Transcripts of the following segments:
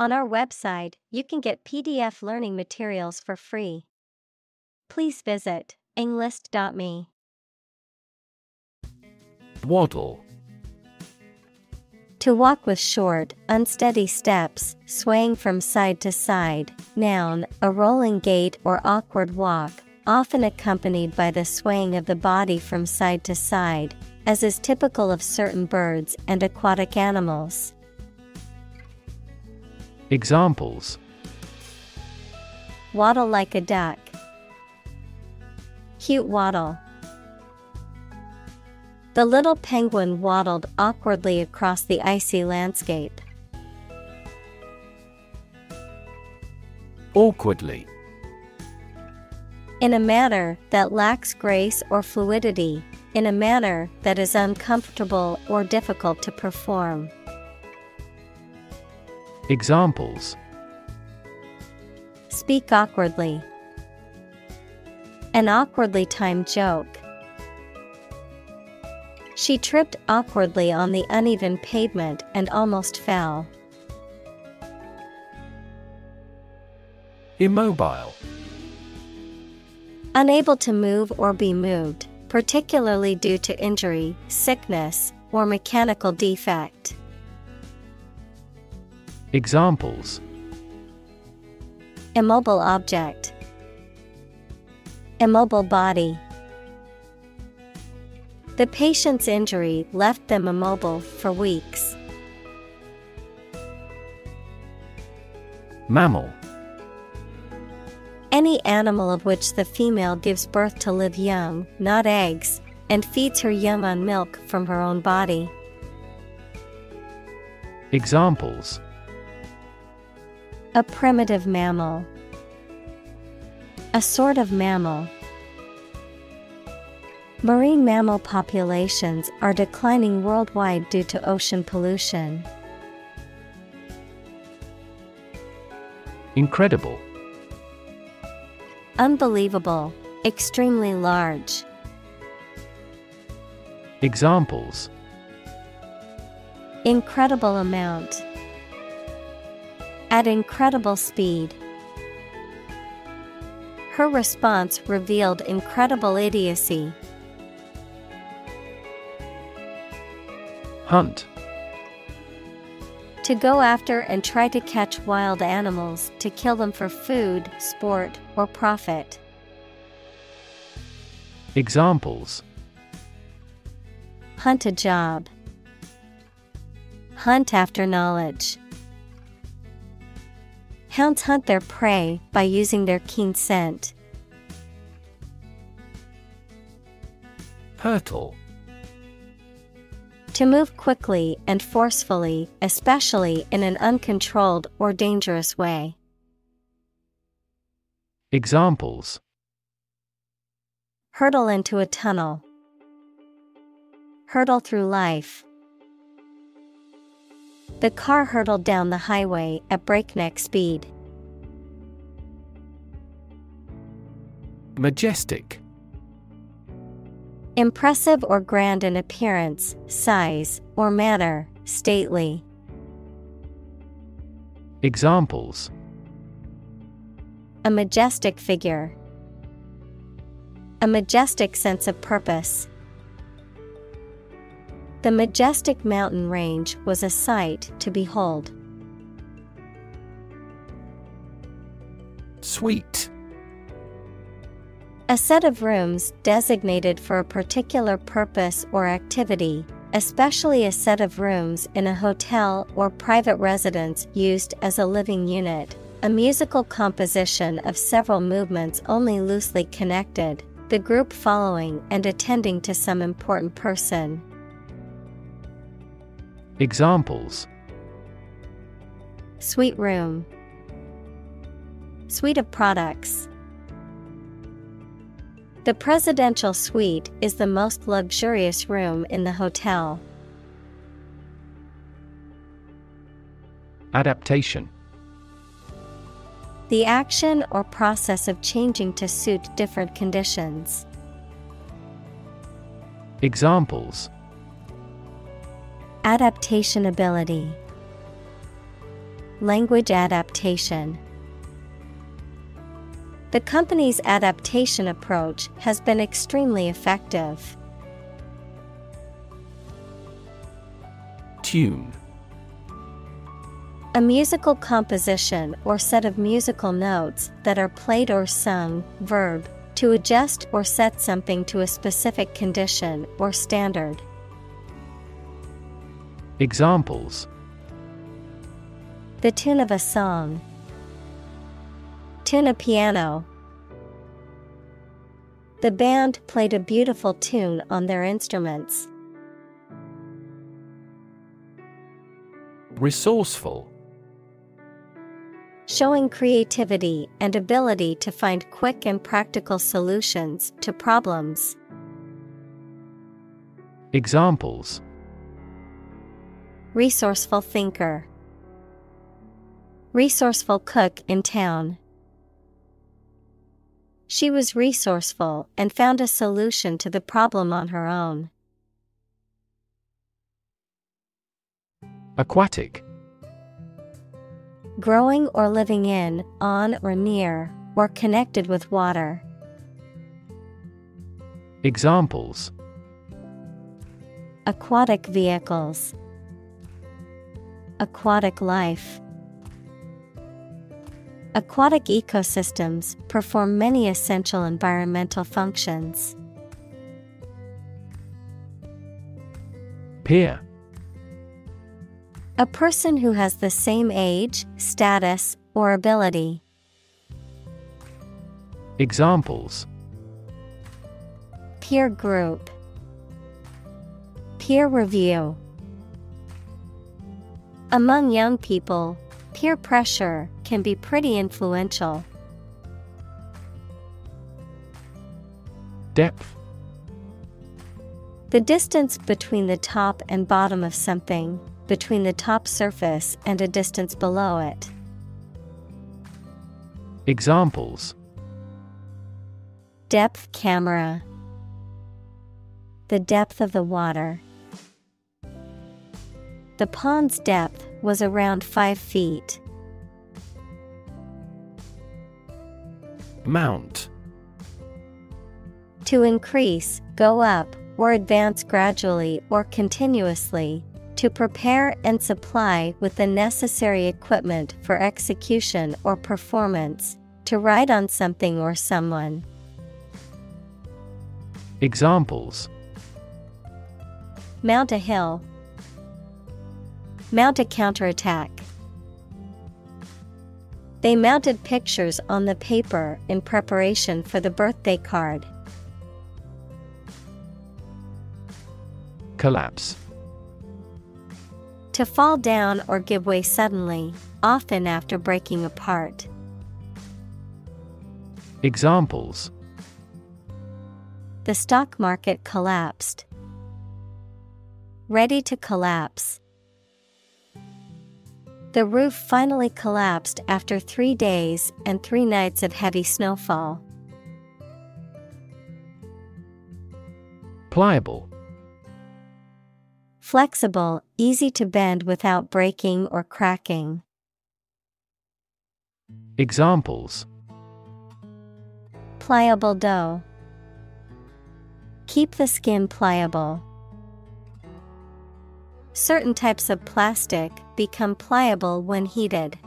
On our website, you can get PDF learning materials for free. Please visit Englist.me. Waddle. To walk with short, unsteady steps, swaying from side to side. Noun, a rolling gait or awkward walk, often accompanied by the swaying of the body from side to side, as is typical of certain birds and aquatic animals. Examples: waddle like a duck. Cute waddle. The little penguin waddled awkwardly across the icy landscape. Awkwardly. In a manner that lacks grace or fluidity, in a manner that is uncomfortable or difficult to perform. Examples: speak awkwardly. An awkwardly timed joke. She tripped awkwardly on the uneven pavement and almost fell. Immobile. Unable to move or be moved, particularly due to injury, sickness, or mechanical defect. Examples: immobile object. Immobile body. The patient's injury left them immobile for weeks. Mammal. Any animal of which the female gives birth to live young, not eggs, and feeds her young on milk from her own body. Examples: a primitive mammal. A sort of mammal. Marine mammal populations are declining worldwide due to ocean pollution. Incredible. Unbelievable, extremely large. Examples: incredible amount. At incredible speed. Her response revealed incredible idiocy. Hunt. To go after and try to catch wild animals, to kill them for food, sport, or profit. Examples: hunt a job. Hunt after knowledge. Hounds hunt their prey by using their keen scent. Hurtle. To move quickly and forcefully, especially in an uncontrolled or dangerous way. Examples: hurtle into a tunnel. Hurtle through life. The car hurtled down the highway at breakneck speed. Majestic. Impressive or grand in appearance, size, or manner, stately. Examples: a majestic figure. A majestic sense of purpose. The majestic mountain range was a sight to behold. Suite. A set of rooms designated for a particular purpose or activity, especially a set of rooms in a hotel or private residence used as a living unit, a musical composition of several movements only loosely connected, the group following and attending to some important person. Examples: suite room. Suite of products. The presidential suite is the most luxurious room in the hotel. Adaptation. The action or process of changing to suit different conditions. Examples: adaptation ability. Language adaptation. The company's adaptation approach has been extremely effective. Tune. A musical composition or set of musical notes that are played or sung. Verb, to adjust or set something to a specific condition or standard. Examples. The tune of a song. Tune a piano. The band played a beautiful tune on their instruments. Resourceful. Showing creativity and ability to find quick and practical solutions to problems. Examples. Resourceful thinker. Resourceful cook in town. She was resourceful and found a solution to the problem on her own. Aquatic. Growing or living in, on or near, or connected with water. Examples. Aquatic vehicles. Aquatic life. Aquatic ecosystems perform many essential environmental functions. Peer. A person who has the same age, status, or ability. Examples. Peer group. Peer review. Among young people, peer pressure can be pretty influential. Depth. The distance between the top and bottom of something, between the top surface and a distance below it. Examples. Depth camera. The depth of the water. The pond's depth was around 5 feet. Mount. To increase, go up, or advance gradually or continuously, to prepare and supply with the necessary equipment for execution or performance, to ride on something or someone. Examples. Mount a hill. Mount a counterattack. They mounted pictures on the paper in preparation for the birthday card. Collapse. To fall down or give way suddenly, often after breaking apart. Examples. The stock market collapsed. Ready to collapse. The roof finally collapsed after 3 days and 3 nights of heavy snowfall. Pliable. Flexible, easy to bend without breaking or cracking. Examples. Pliable dough. Keep the skin pliable. Certain types of plastic become pliable when heated.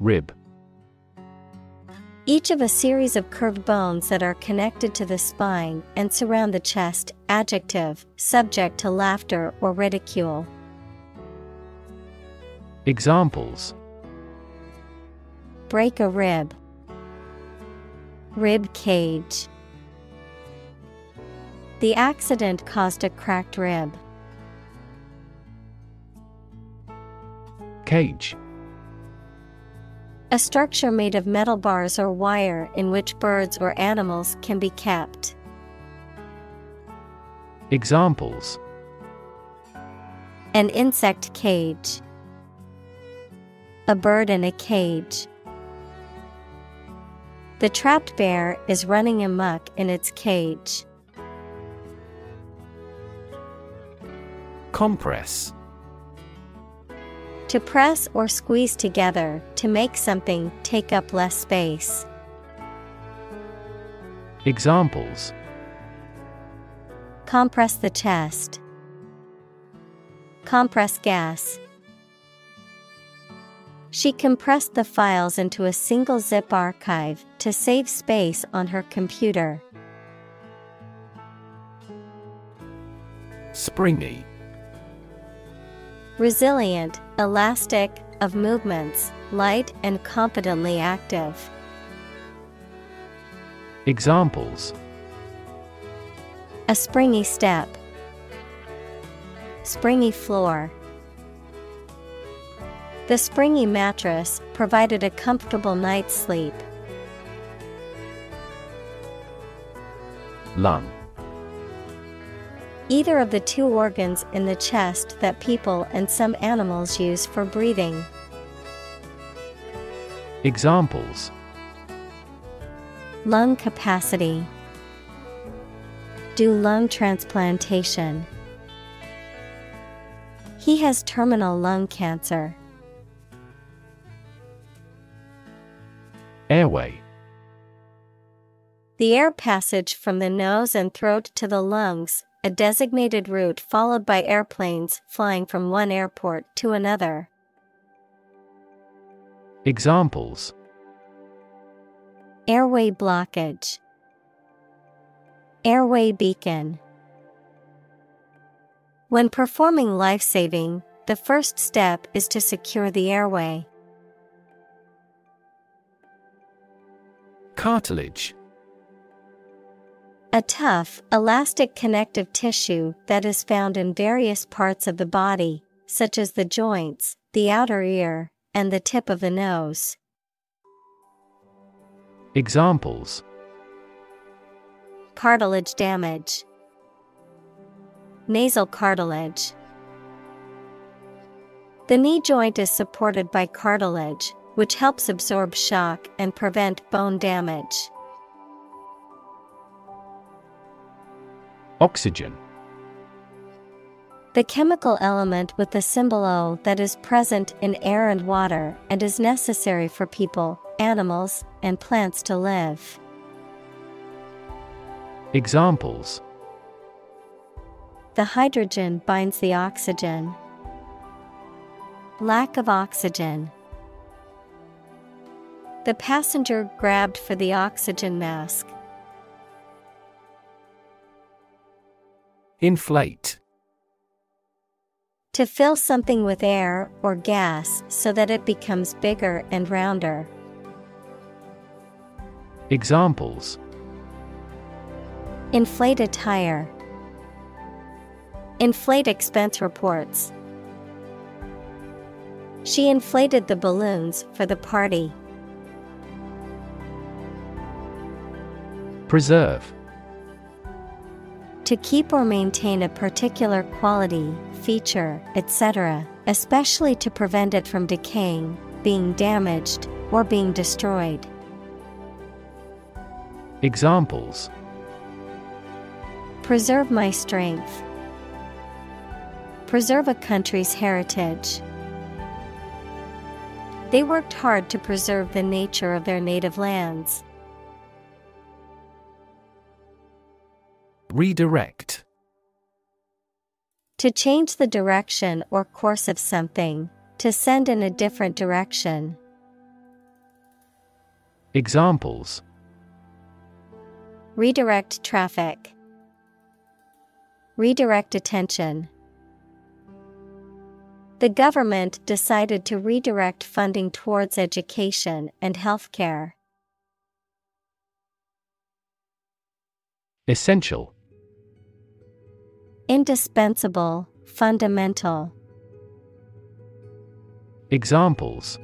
Rib. Each of a series of curved bones that are connected to the spine and surround the chest. Adjective, subject to laughter or ridicule. Examples. Break a rib. Rib cage. The accident caused a cracked rib. Cage. A structure made of metal bars or wire in which birds or animals can be kept. Examples. An insect cage. A bird in a cage. The trapped bear is running amok in its cage. Compress. To press or squeeze together, to make something take up less space. Examples: compress the chest, compress gas. She compressed the files into a single zip archive to save space on her computer. Springy. Resilient, elastic, of movements, light and competently active. Examples: a springy step, springy floor. The springy mattress provided a comfortable night's sleep. Lung. Either of the two organs in the chest that people and some animals use for breathing. Examples: lung capacity, do lung transplantation. He has terminal lung cancer. Airway. The air passage from the nose and throat to the lungs, a designated route followed by airplanes flying from one airport to another. Examples: airway blockage, airway beacon. When performing life-saving, the first step is to secure the airway. Cartilage. A tough, elastic connective tissue that is found in various parts of the body, such as the joints, the outer ear, and the tip of the nose. Examples: cartilage damage, nasal cartilage. The knee joint is supported by cartilage, which helps absorb shock and prevent bone damage. Oxygen. The chemical element with the symbol O that is present in air and water and is necessary for people, animals, and plants to live. Examples: the hydrogen binds the oxygen. Lack of oxygen. The passenger grabbed for the oxygen mask. Inflate. To fill something with air or gas so that it becomes bigger and rounder. Examples: inflate a tire, inflate expense reports. She inflated the balloons for the party. Preserve. To keep or maintain a particular quality, feature, etc., especially to prevent it from decaying, being damaged, or being destroyed. Examples: preserve my strength, preserve a country's heritage. They worked hard to preserve the nature of their native lands. Redirect. To change the direction or course of something, to send in a different direction. Examples: redirect traffic, redirect attention. The government decided to redirect funding towards education and healthcare. Essential. Indispensable, fundamental. Examples: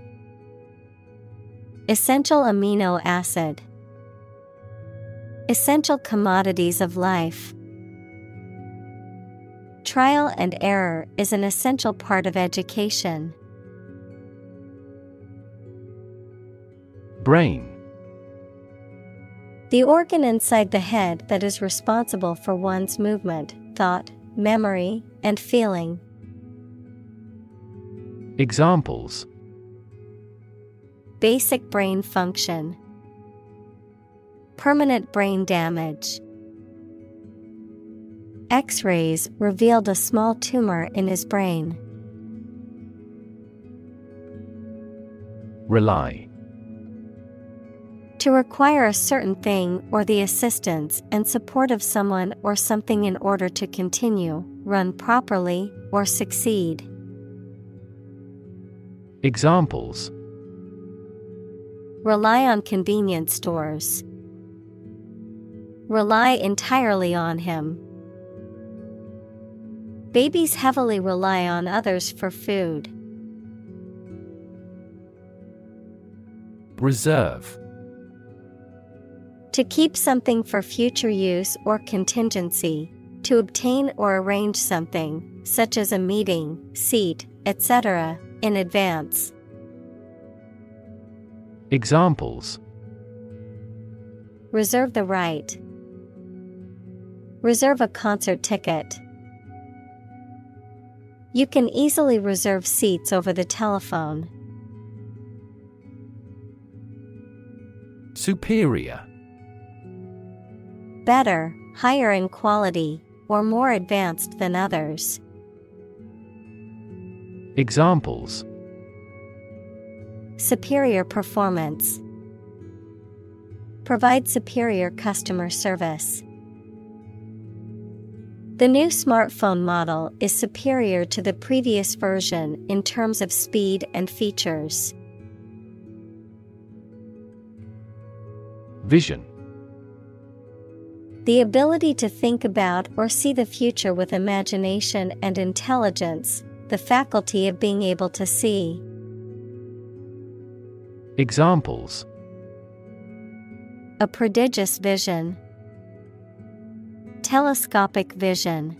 essential amino acid, essential commodities of life. Trial and error is an essential part of education. Brain. The organ inside the head that is responsible for one's movement, thought, memory, and feeling. Examples: basic brain function, permanent brain damage. X-rays revealed a small tumor in his brain. Rely. To require a certain thing or the assistance and support of someone or something in order to continue, run properly, or succeed. Examples: rely on convenience stores. Rely entirely on him. Babies heavily rely on others for food. Reserve. To keep something for future use or contingency, to obtain or arrange something, such as a meeting, seat, etc., in advance. Examples: reserve the right. Reserve a concert ticket. You can easily reserve seats over the telephone. Superior. Better, higher in quality, or more advanced than others. Examples: superior performance. Provide superior customer service. The new smartphone model is superior to the previous version in terms of speed and features. Vision. The ability to think about or see the future with imagination and intelligence, the faculty of being able to see. Examples: a prodigious vision. Telescopic vision.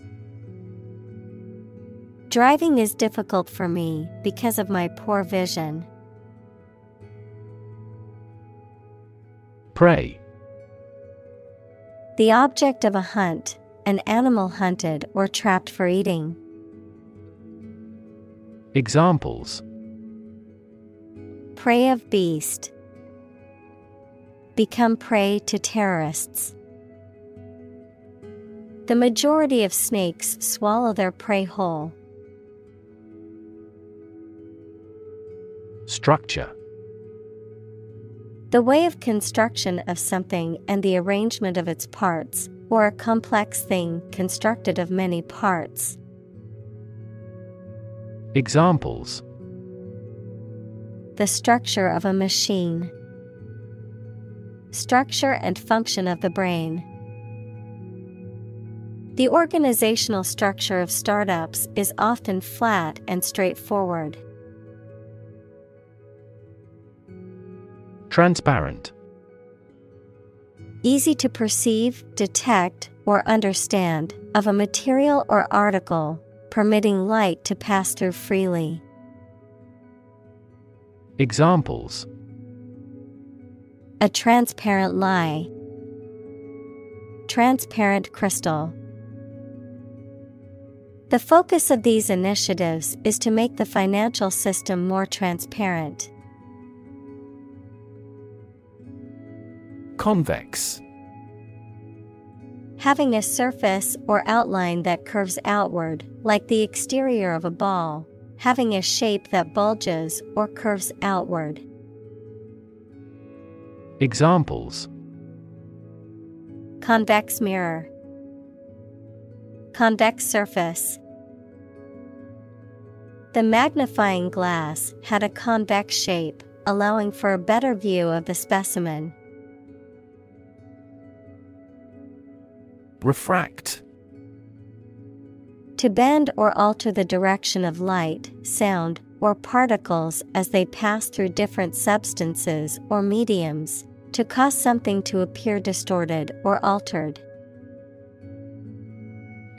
Driving is difficult for me because of my poor vision. Prey. The object of a hunt, an animal hunted or trapped for eating. Examples: prey of beast. Become prey to terrorists. The majority of snakes swallow their prey whole. Structure. The way of construction of something and the arrangement of its parts, or a complex thing constructed of many parts. Examples: the structure of a machine. Structure and function of the brain. The organizational structure of startups is often flat and straightforward. Transparent. Easy to perceive, detect, or understand, of a material or article, permitting light to pass through freely. Examples: a transparent lie. Transparent crystal. The focus of these initiatives is to make the financial system more transparent. Convex. Having a surface or outline that curves outward, like the exterior of a ball, having a shape that bulges or curves outward. Examples: convex mirror. Convex surface. The magnifying glass had a convex shape, allowing for a better view of the specimen. Refract. To bend or alter the direction of light, sound, or particles as they pass through different substances or mediums, to cause something to appear distorted or altered.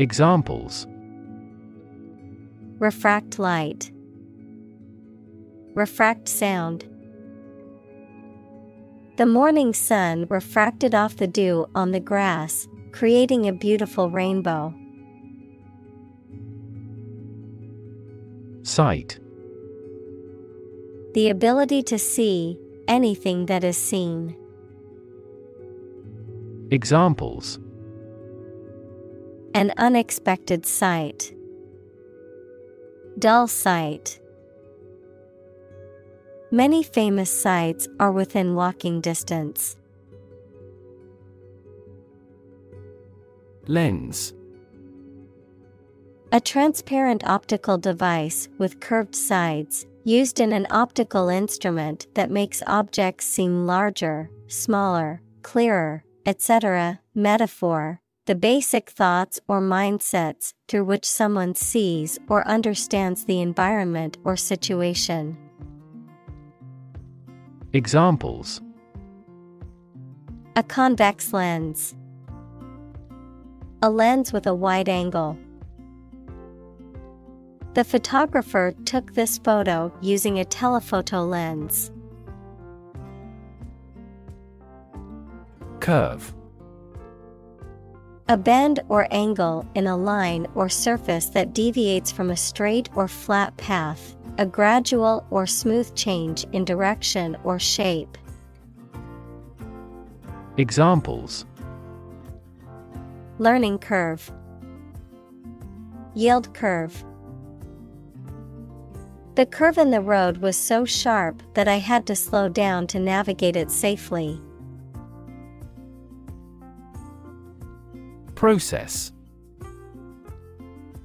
Examples: refract light. Refract sound. The morning sun refracted off the dew on the grass, creating a beautiful rainbow. Sight. The ability to see anything that is seen. Examples: an unexpected sight, dull sight. Many famous sights are within walking distance. Lens. A transparent optical device with curved sides, used in an optical instrument that makes objects seem larger, smaller, clearer, etc. Metaphor: the basic thoughts or mindsets through which someone sees or understands the environment or situation. Examples: a convex lens, a lens with a wide angle. The photographer took this photo using a telephoto lens. Curve. A bend or angle in a line or surface that deviates from a straight or flat path, a gradual or smooth change in direction or shape. Examples: learning curve, yield curve. The curve in the road was so sharp that I had to slow down to navigate it safely. Process.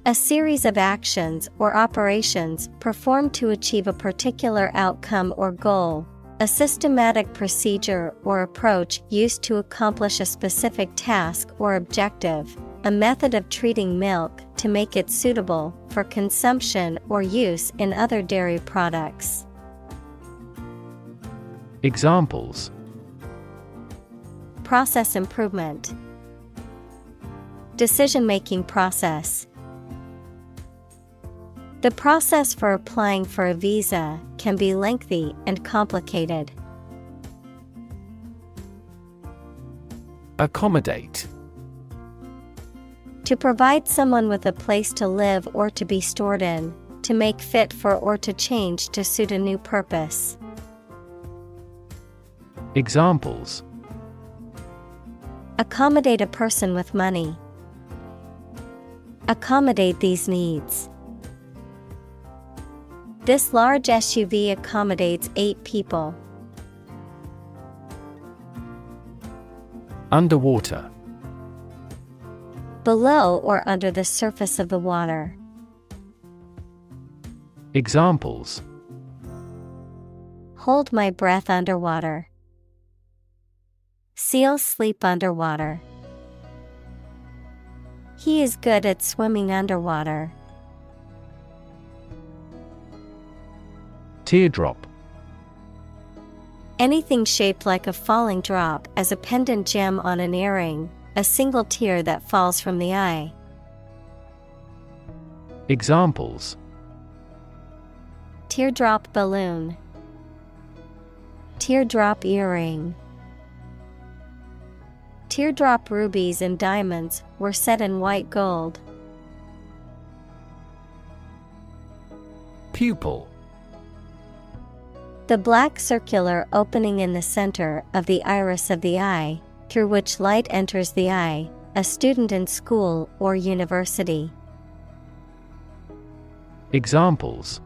A series of actions or operations performed to achieve a particular outcome or goal, a systematic procedure or approach used to accomplish a specific task or objective, a method of treating milk to make it suitable for consumption or use in other dairy products. Examples: process improvement, decision-making process. The process for applying for a visa can be lengthy and complicated. Accommodate. To provide someone with a place to live or to be stored in, to make fit for or to change to suit a new purpose. Examples: accommodate a person with money. Accommodate these needs. This large SUV accommodates 8 people. Underwater. Below or under the surface of the water. Examples: hold my breath underwater. Seals sleep underwater. He is good at swimming underwater. Teardrop. Anything shaped like a falling drop as a pendant gem on an earring. A single tear that falls from the eye. Examples: teardrop balloon, teardrop earring. Teardrop rubies and diamonds were set in white gold. Pupil. The black circular opening in the center of the iris of the eye, through which light enters the eye, a student in school or university. Examples: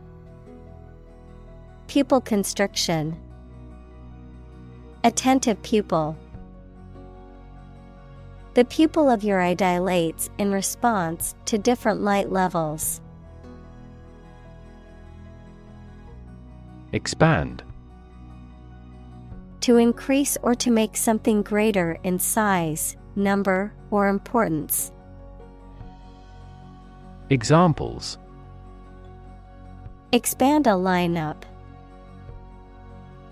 pupil constriction, attentive pupil. The pupil of your eye dilates in response to different light levels. Expand. To increase or to make something greater in size, number, or importance. Examples: expand a lineup,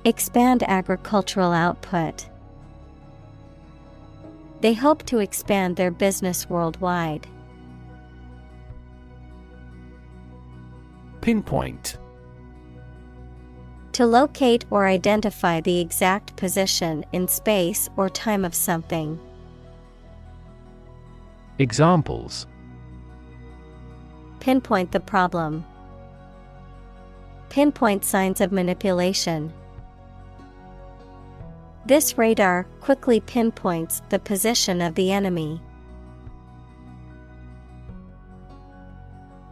expand agricultural output. They hope to expand their business worldwide. Pinpoint. To locate or identify the exact position in space or time of something. Examples: pinpoint the problem, Pinpoint signs of manipulation. This radar quickly pinpoints the position of the enemy.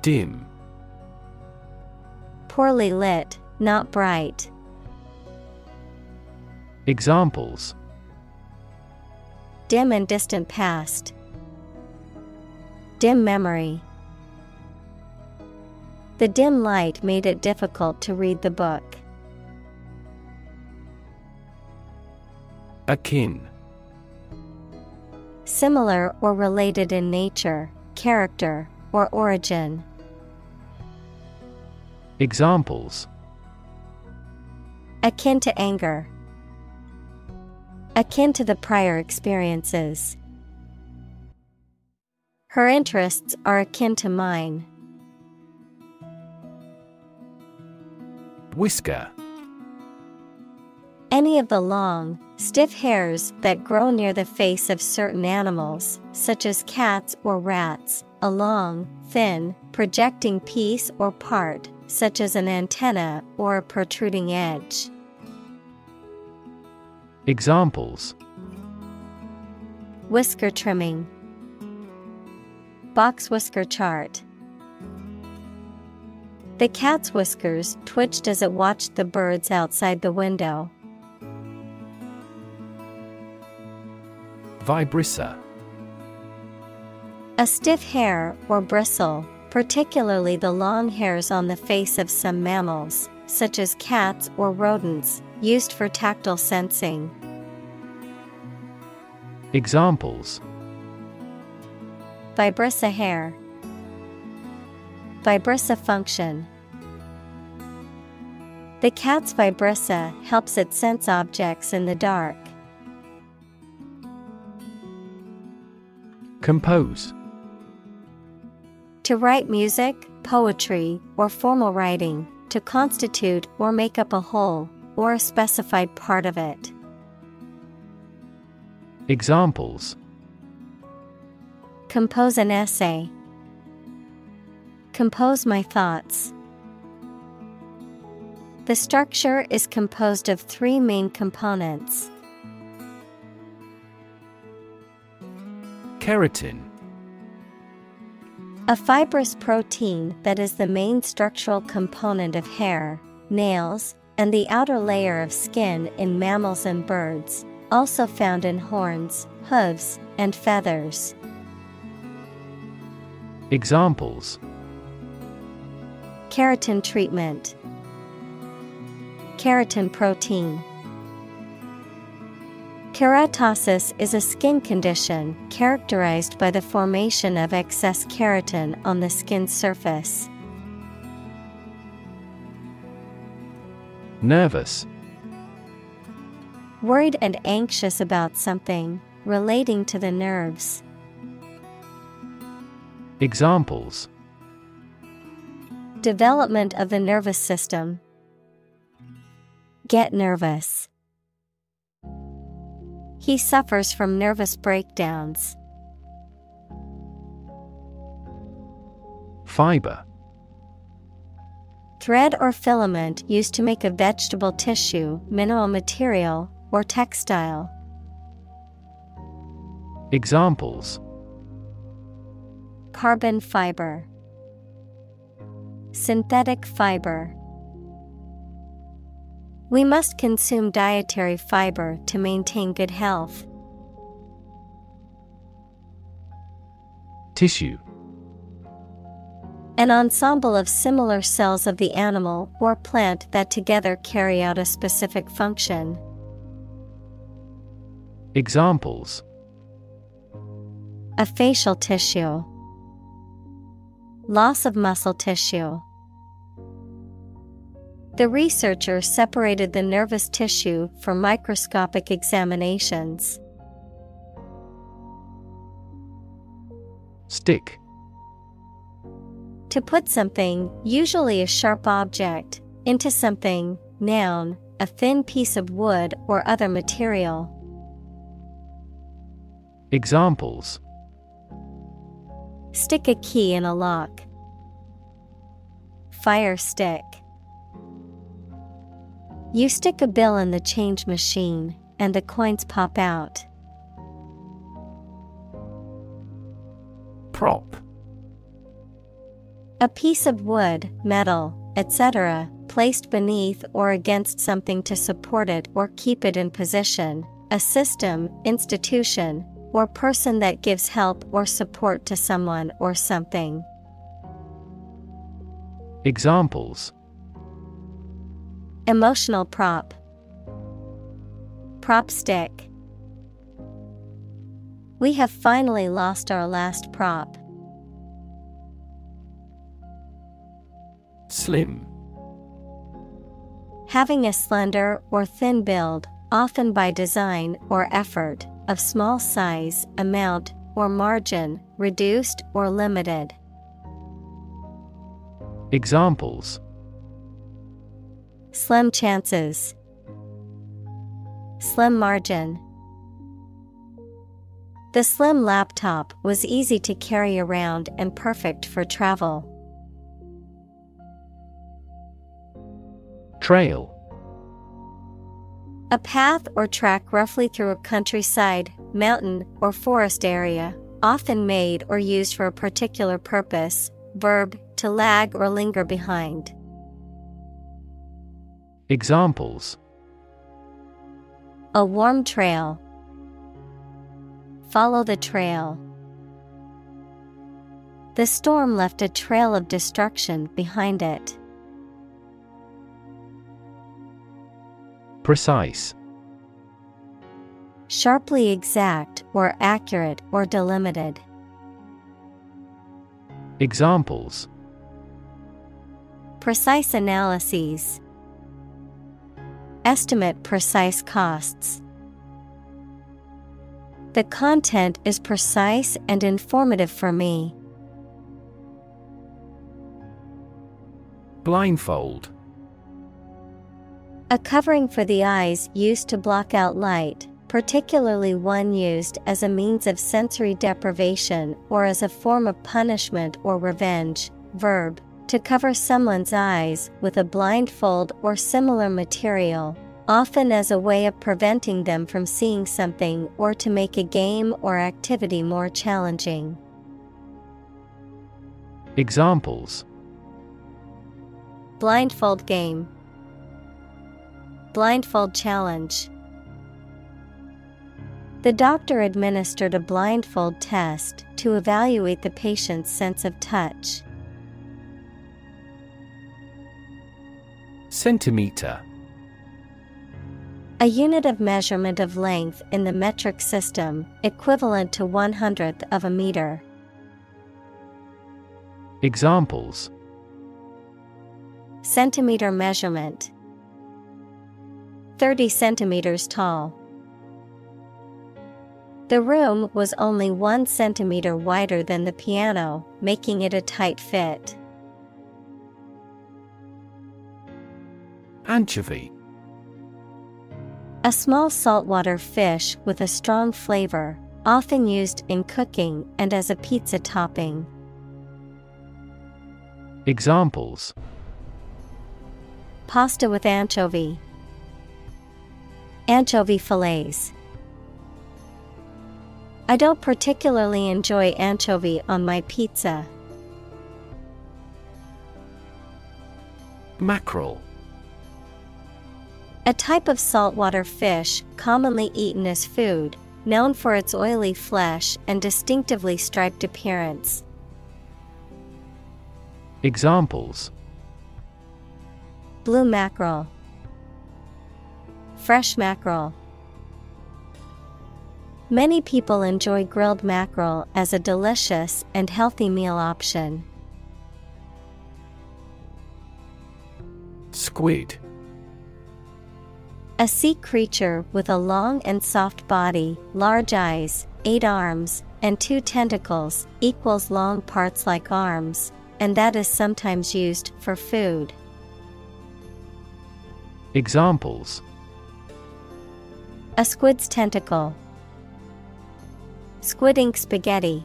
Dim. Poorly lit, not bright. Examples: dim and distant past. Dim memory. The dim light made it difficult to read the book. Akin. Similar or related in nature, character, or origin. Examples: akin to anger. Akin to the prior experiences. Her interests are akin to mine. Whisker. Any of the long, stiff hairs that grow near the face of certain animals, such as cats or rats, a long, thin, projecting piece or part, such as an antenna or a protruding edge. Examples: whisker trimming. Box whisker chart. The cat's whiskers twitched as it watched the birds outside the window. Vibrissa. A stiff hair or bristle, particularly the long hairs on the face of some mammals, such as cats or rodents, used for tactile sensing. Examples: vibrissa hair. Vibrissa function. The cat's vibrissa helps it sense objects in the dark. Compose. To write music, poetry, or formal writing, to constitute or make up a whole, or a specified part of it. Examples: compose an essay. Compose my thoughts. The structure is composed of three main components. Keratin. A fibrous protein that is the main structural component of hair, nails, and the outer layer of skin in mammals and birds, also found in horns, hooves, and feathers. Examples: keratin treatment. Keratin protein. Keratosis is a skin condition characterized by the formation of excess keratin on the skin surface. Nervous. Worried and anxious about something, relating to the nerves. Examples: development of the nervous system. Get nervous. He suffers from nervous breakdowns. Fiber. Thread or filament used to make a vegetable tissue, mineral material, or textile. Examples: carbon fiber. Synthetic fiber. We must consume dietary fiber to maintain good health. Tissue. An ensemble of similar cells of the animal or plant that together carry out a specific function. Examples: a facial tissue. Loss of muscle tissue. The researcher separated the nervous tissue for microscopic examinations. Stick. To put something, usually a sharp object, into something, noun, a thin piece of wood or other material. Examples: stick a key in a lock. Fire stick. You stick a bill in the change machine, and the coins pop out. Prop. A piece of wood, metal, etc., placed beneath or against something to support it or keep it in position, a system, institution, or person that gives help or support to someone or something. Examples: emotional prop, prop stick. We have finally lost our last prop. Slim. Having a slender or thin build, often by design or effort, of small size, amount, or margin, reduced or limited. Examples: slim chances, slim margin. The slim laptop was easy to carry around and perfect for travel. Trail. A path or track roughly through a countryside, mountain, or forest area, often made or used for a particular purpose. Verb, to lag or linger behind. Examples: a warm trail, follow the trail. The storm left a trail of destruction behind it. Precise. Sharply exact or accurate or delimited. Examples: precise analyses, estimate precise costs. The content is precise and informative for me. Blindfold. A covering for the eyes used to block out light, particularly one used as a means of sensory deprivation or as a form of punishment or revenge. Verb, to cover someone's eyes with a blindfold or similar material, often as a way of preventing them from seeing something or to make a game or activity more challenging. Examples: blindfold game, blindfold challenge. The doctor administered a blindfold test to evaluate the patient's sense of touch. Centimeter. A unit of measurement of length in the metric system, equivalent to 1/100th of a meter. Examples: centimeter measurement, 30 centimeters tall. The room was only 1 centimeter wider than the piano, making it a tight fit. Anchovy. A small saltwater fish with a strong flavor, often used in cooking and as a pizza topping. Examples: pasta with anchovy, anchovy fillets. I don't particularly enjoy anchovy on my pizza. Mackerel. A type of saltwater fish commonly eaten as food, known for its oily flesh and distinctively striped appearance. Examples: blue mackerel, fresh mackerel. Many people enjoy grilled mackerel as a delicious and healthy meal option. Squid. A sea creature with a long and soft body, large eyes, 8 arms, and 2 tentacles, equals long parts like arms, and that is sometimes used for food. Examples: a squid's tentacle, squid ink spaghetti.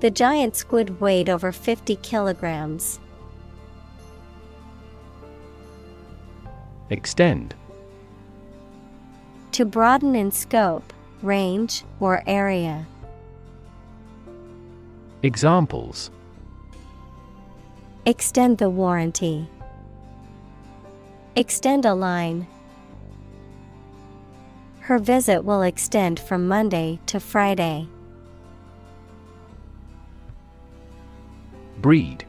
The giant squid weighed over 50 kilograms. Extend. To broaden in scope, range, or area. Examples. Extend the warranty. Extend a line. Her visit will extend from Monday to Friday. Breed.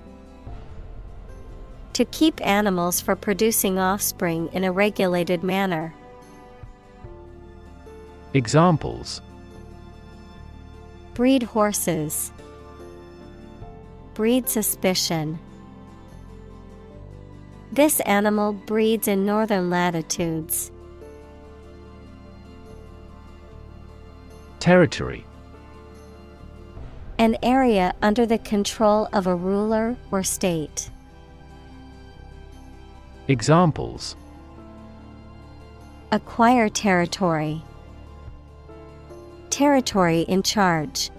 To keep animals for producing offspring in a regulated manner. Examples. Breed horses. Breed suspicion. This animal breeds in northern latitudes. Territory. An area under the control of a ruler or state. Examples. Acquire territory. Territory in charge.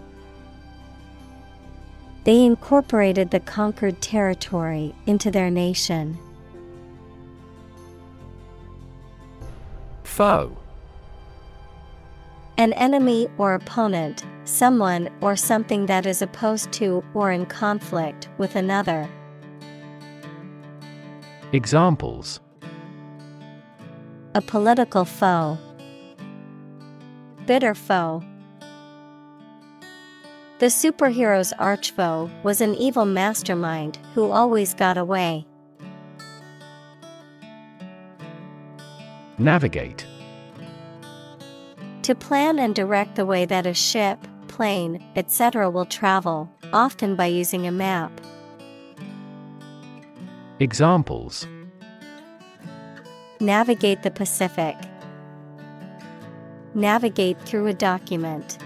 They incorporated the conquered territory into their nation. Foe. An enemy or opponent, someone or something that is opposed to or in conflict with another. Examples. A political foe. Bitter foe. The superhero's archfoe was an evil mastermind who always got away. Navigate. To plan and direct the way that a ship, plane, etc. will travel, often by using a map. Examples. Navigate the Pacific. Navigate through a document.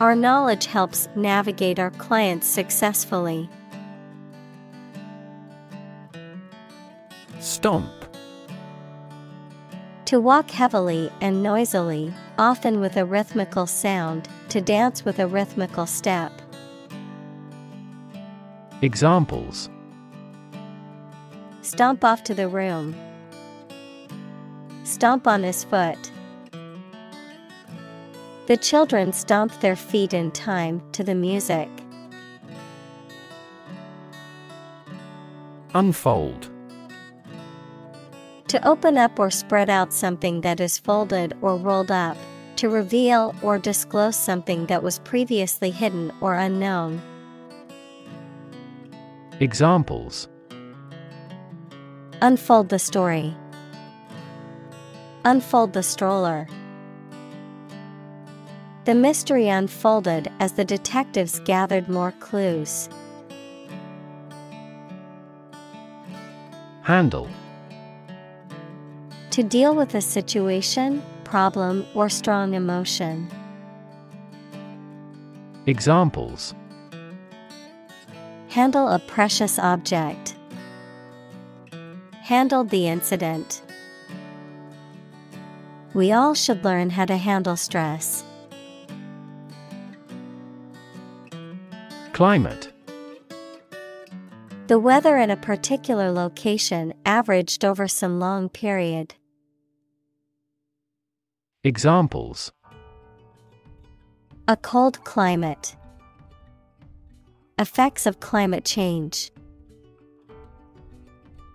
Our knowledge helps navigate our clients successfully. Stomp. To walk heavily and noisily, often with a rhythmical sound, to dance with a rhythmical step. Examples. Stomp off to the room. Stomp on his foot. The children stomped their feet in time to the music. Unfold. To open up or spread out something that is folded or rolled up, to reveal or disclose something that was previously hidden or unknown. Examples. Unfold the story. Unfold the stroller. The mystery unfolded as the detectives gathered more clues. Handle. To deal with a situation, problem, or strong emotion. Examples. Handle a precious object. Handle the incident. We all should learn how to handle stress. Climate. The weather in a particular location averaged over some long period. Examples. A cold climate. Effects of climate change.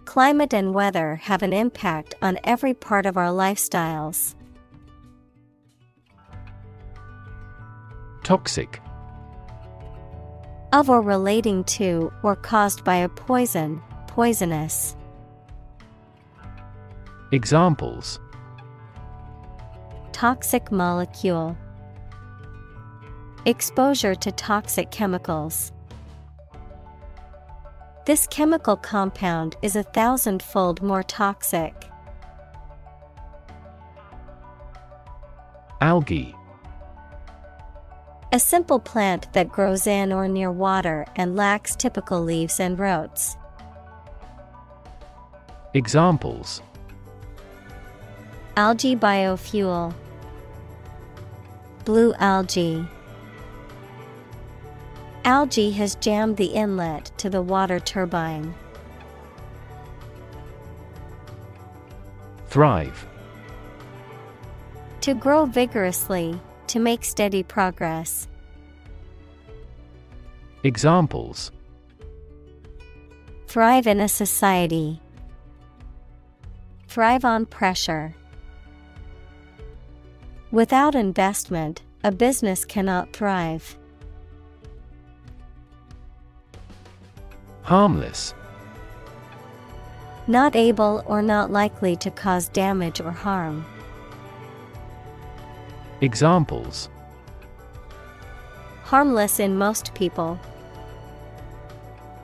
Climate and weather have an impact on every part of our lifestyles. Toxic. Of or relating to or caused by a poison, poisonous. Examples. Toxic molecule. Exposure to toxic chemicals. This chemical compound is 1,000-fold more toxic. Algae. A simple plant that grows in or near water and lacks typical leaves and roots. Examples. Algae biofuel. Blue algae. Algae has jammed the inlet to the water turbine. Thrive. To grow vigorously, to make steady progress. Examples: Thrive in a society. Thrive on pressure. Without investment, a business cannot thrive. Harmless. Not able or not likely to cause damage or harm. Examples: Harmless in most people.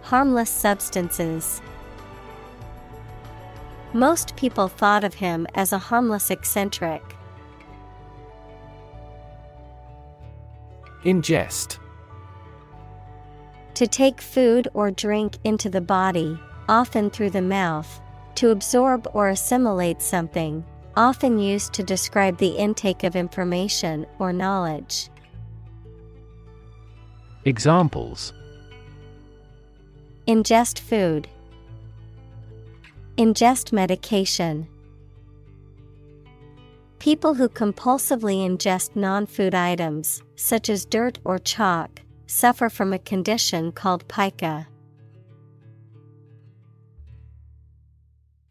Harmless substances. Most people thought of him as a harmless eccentric. Ingest. To take food or drink into the body, often through the mouth, to absorb or assimilate something, often used to describe the intake of information or knowledge. Examples: Ingest food. Ingest medication. People who compulsively ingest non-food items, such as dirt or chalk, suffer from a condition called pica.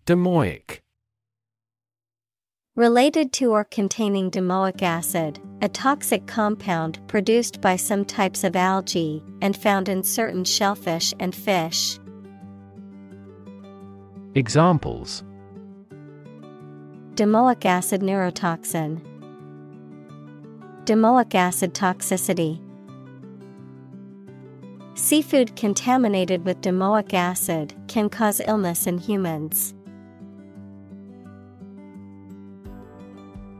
Domoic. Related to or containing domoic acid, a toxic compound produced by some types of algae and found in certain shellfish and fish. Examples: Domoic acid neurotoxin. Domoic acid toxicity. Seafood contaminated with domoic acid can cause illness in humans.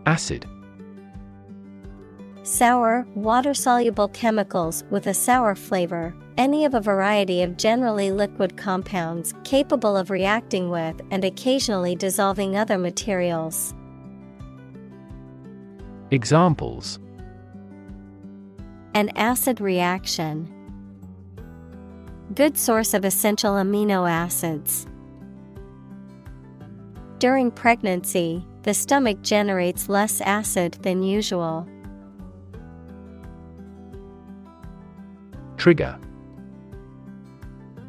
Acid. Sour, water-soluble chemicals with a sour flavor, any of a variety of generally liquid compounds capable of reacting with and occasionally dissolving other materials. Examples: An acid reaction. Good source of essential amino acids. During pregnancy, the stomach generates less acid than usual. Trigger.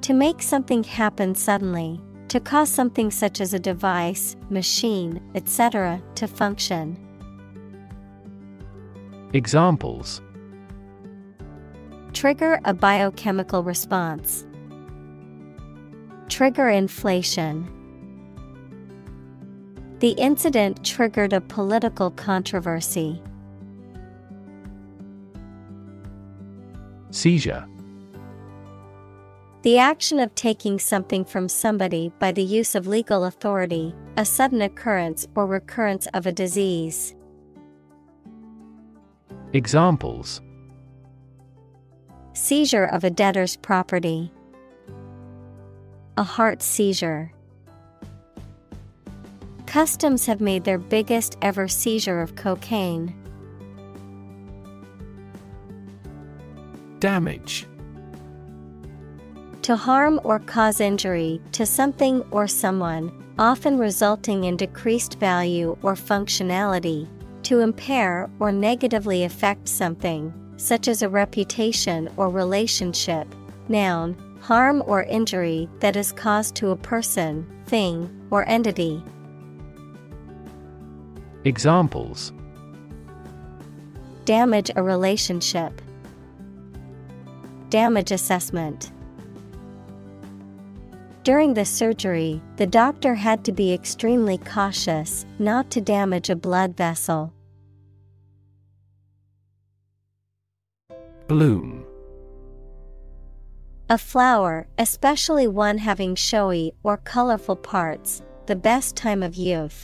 To make something happen suddenly, to cause something such as a device, machine, etc. to function. Examples: Trigger a biochemical response. Trigger inflation. The incident triggered a political controversy. Seizure. The action of taking something from somebody by the use of legal authority, a sudden occurrence or recurrence of a disease. Examples: Seizure of a debtor's property. A heart seizure. Customs have made their biggest ever seizure of cocaine. Damage. To harm or cause injury to something or someone, often resulting in decreased value or functionality, to impair or negatively affect something, such as a reputation or relationship. Noun, harm or injury that is caused to a person, thing, or entity. Examples: Damage a relationship. Damage assessment. During the surgery, the doctor had to be extremely cautious not to damage a blood vessel. Bloom. A flower, especially one having showy or colorful parts, the best time of youth.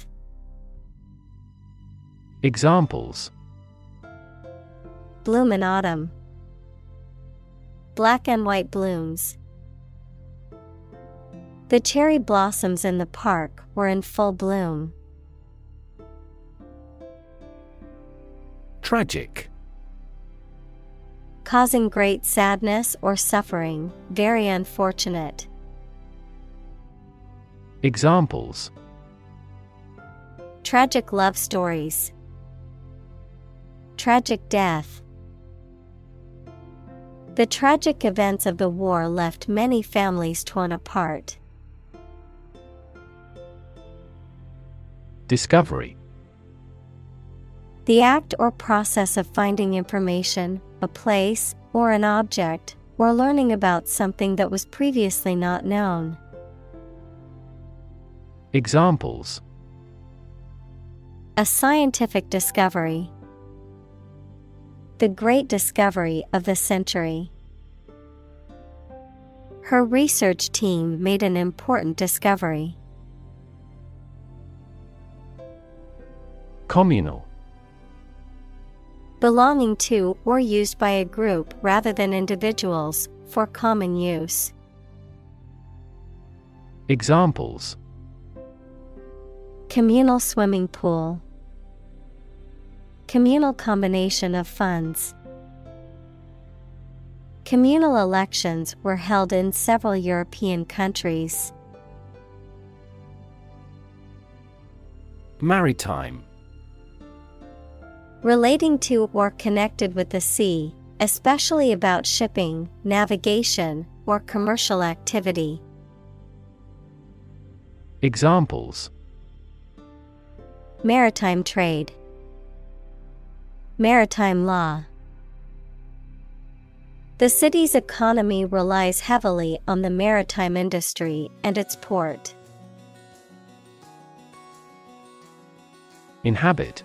Examples: Bloom in autumn. Black and white blooms. The cherry blossoms in the park were in full bloom. Tragic. Causing great sadness or suffering, very unfortunate. Examples: Tragic love stories. Tragic death. The tragic events of the war left many families torn apart. Discovery. The act or process of finding information, a place, or an object, or learning about something that was previously not known. Examples. A scientific discovery. The great discovery of the century. Her research team made an important discovery. Communal. Belonging to or used by a group rather than individuals, for common use. Examples. Communal swimming pool. Communal combination of funds. Communal elections were held in several European countries. Maritime. Relating to or connected with the sea, especially about shipping, navigation, or commercial activity. Examples. Maritime trade. Maritime law. The city's economy relies heavily on the maritime industry and its port. Inhabit.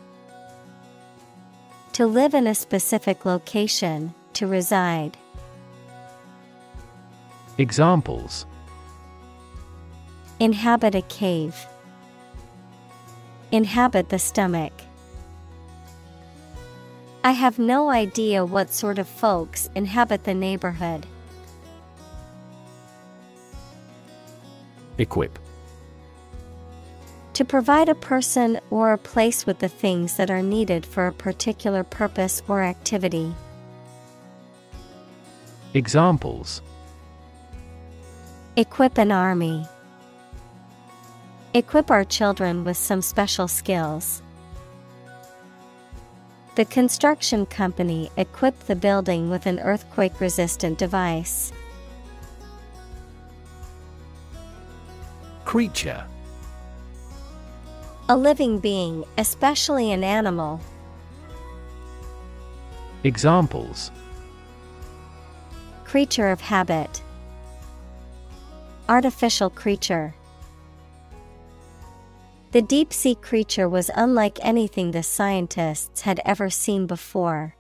To live in a specific location, to reside. Examples. Inhabit a cave. Inhabit the stomach. I have no idea what sort of folks inhabit the neighborhood. Equip. To provide a person or a place with the things that are needed for a particular purpose or activity. Examples. Equip an army. Equip our children with some special skills. The construction company equipped the building with an earthquake-resistant device. Creature. A living being, especially an animal. Examples. Creature of habit. Artificial creature. The deep-sea creature was unlike anything the scientists had ever seen before.